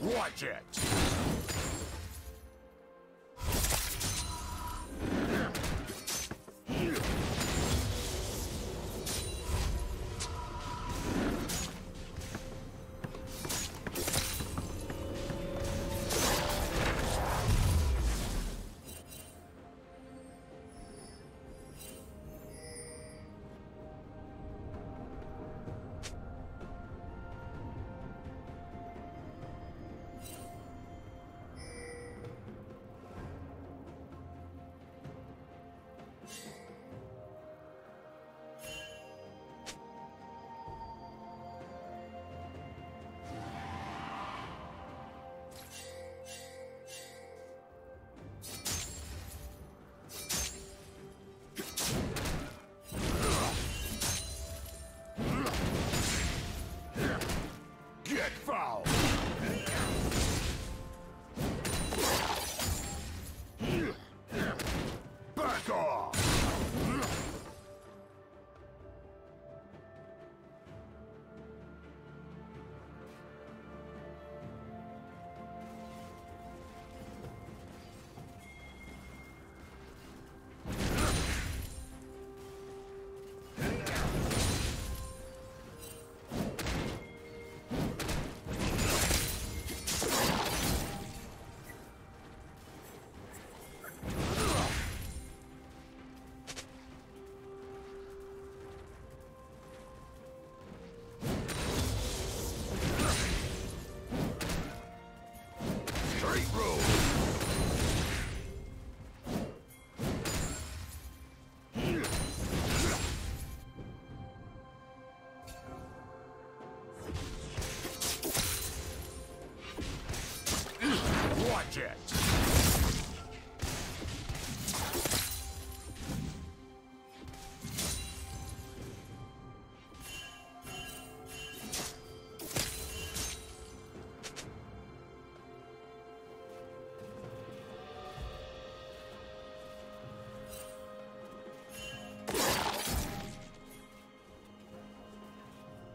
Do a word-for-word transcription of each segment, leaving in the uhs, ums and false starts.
Watch it! Straight road. object.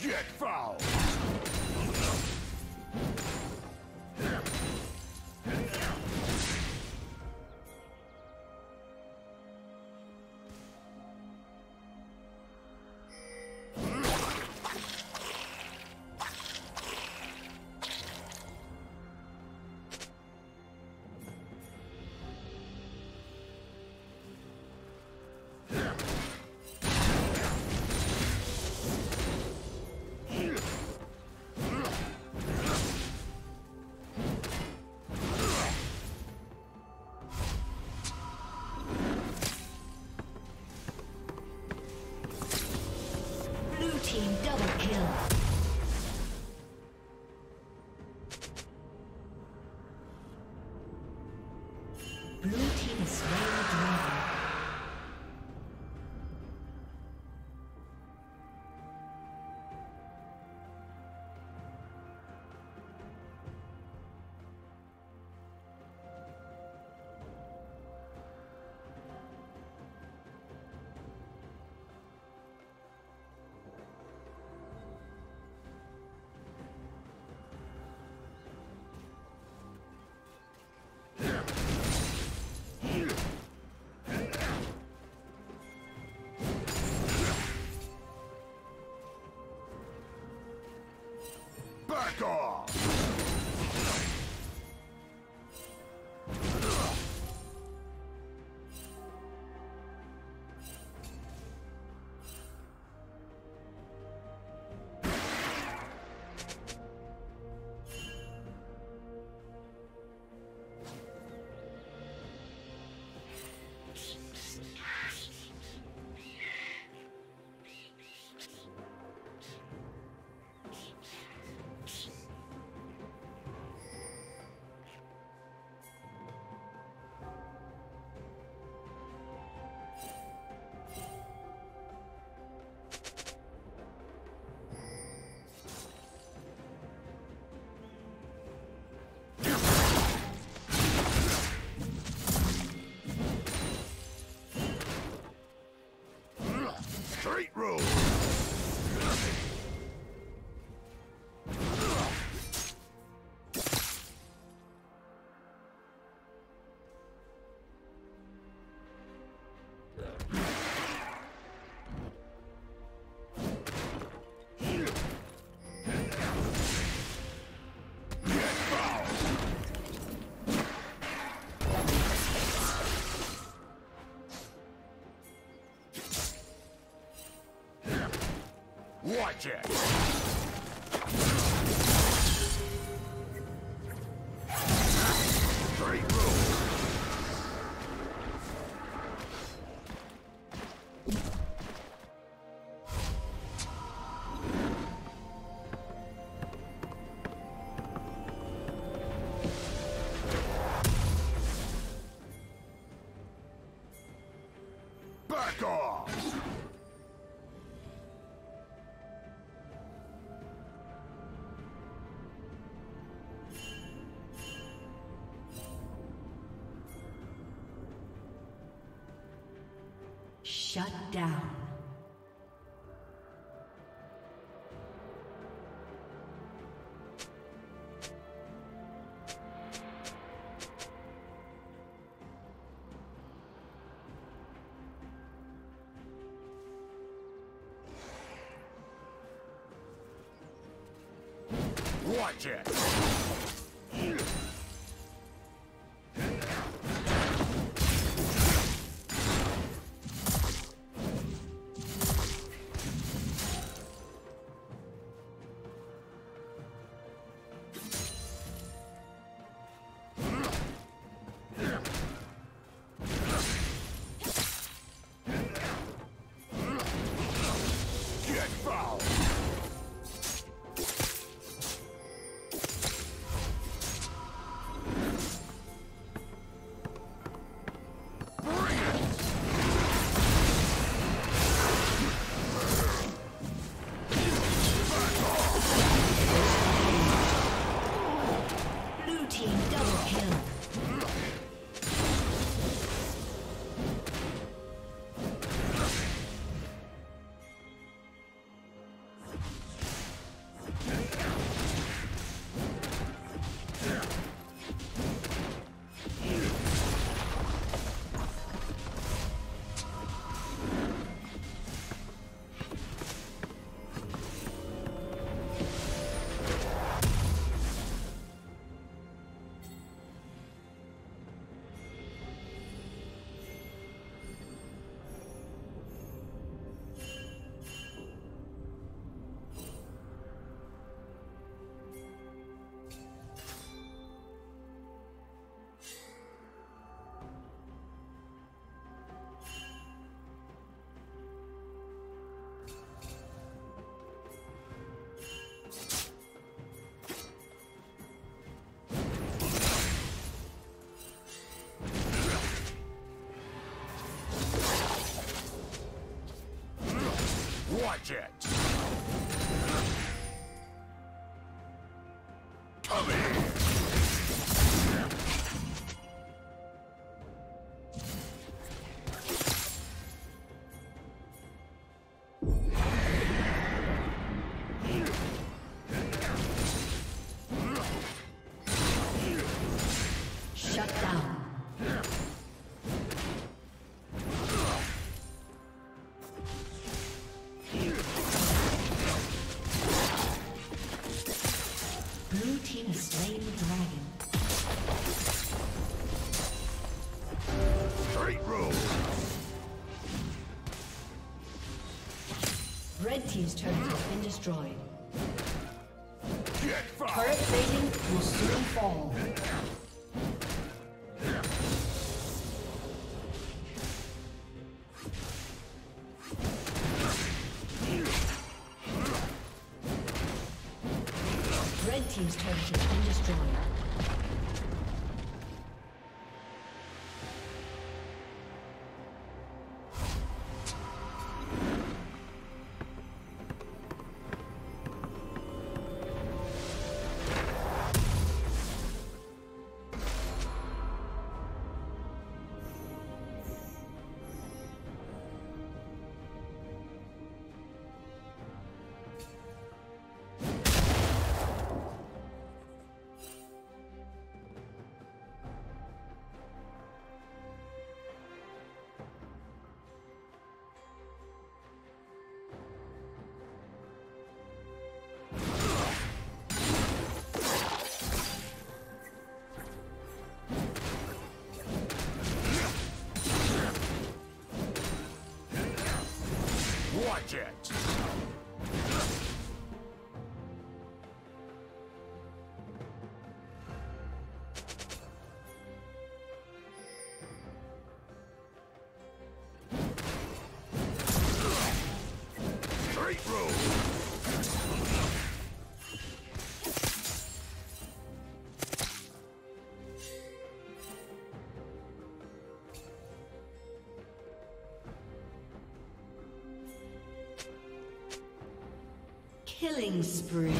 Get foul! Back off! Watch it! Straight road! Back off! Shut down. Watch it. Get fouled! Catch it! Come here! Red team's turret has been destroyed. Turret plating will soon fall. Red team's turret has been destroyed. Watch it! Killing spree.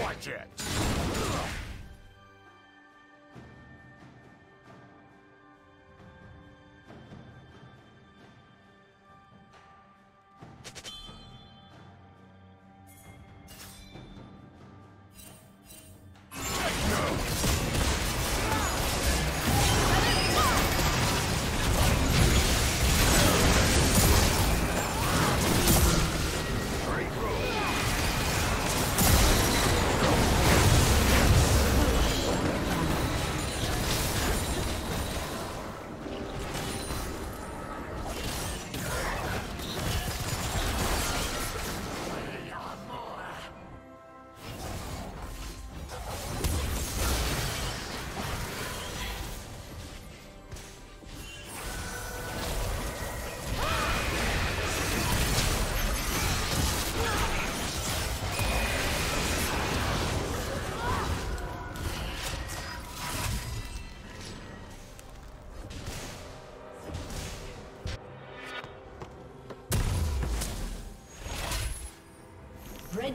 Watch it! Red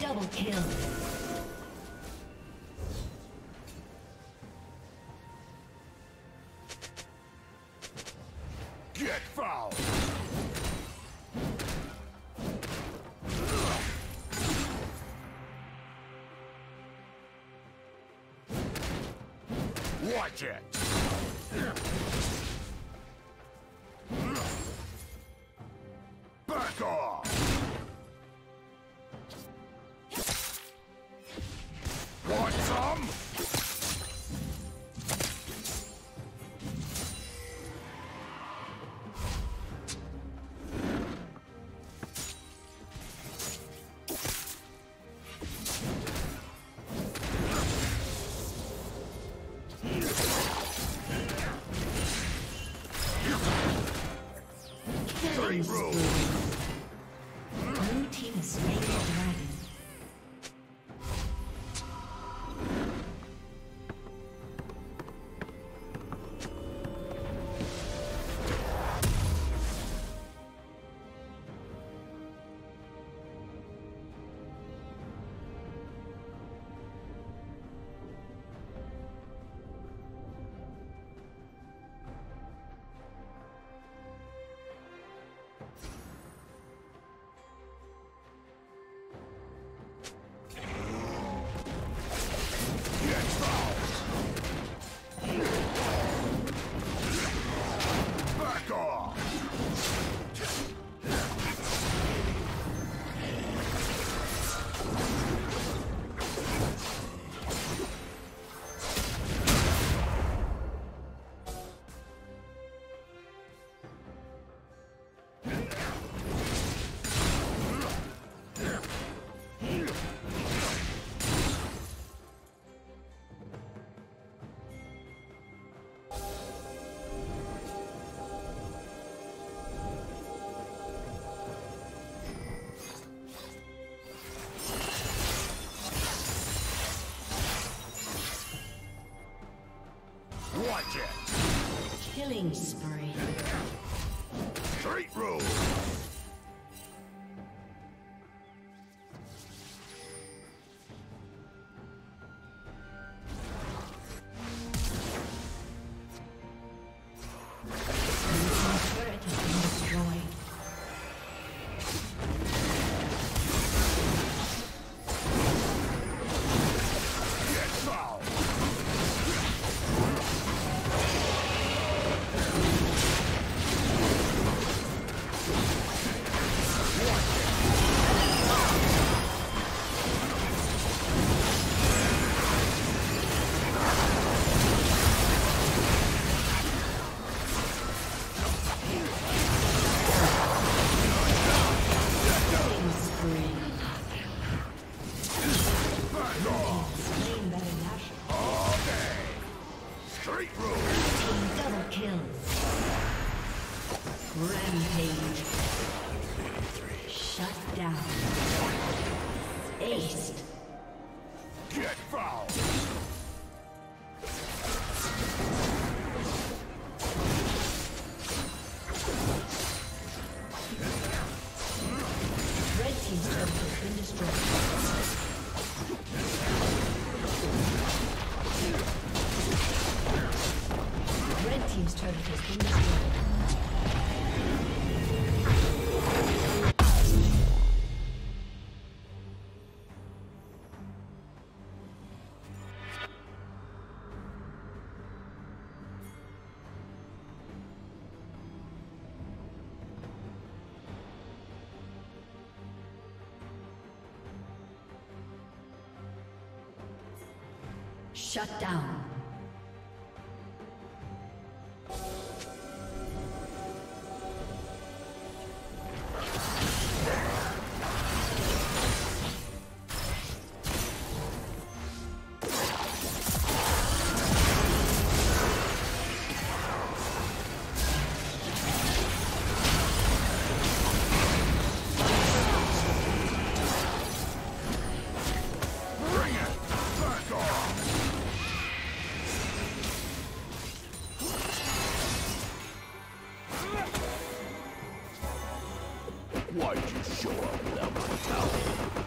Double kill. like it. Back off. Want some? Road. Blue team is slain the dragon. Killing spree. Straight road. Rampage. Shut down. Aced. Get foul. Red team's turret has been destroyed. Red team's turret has been destroyed. Shut down. Why'd you show up without my towel?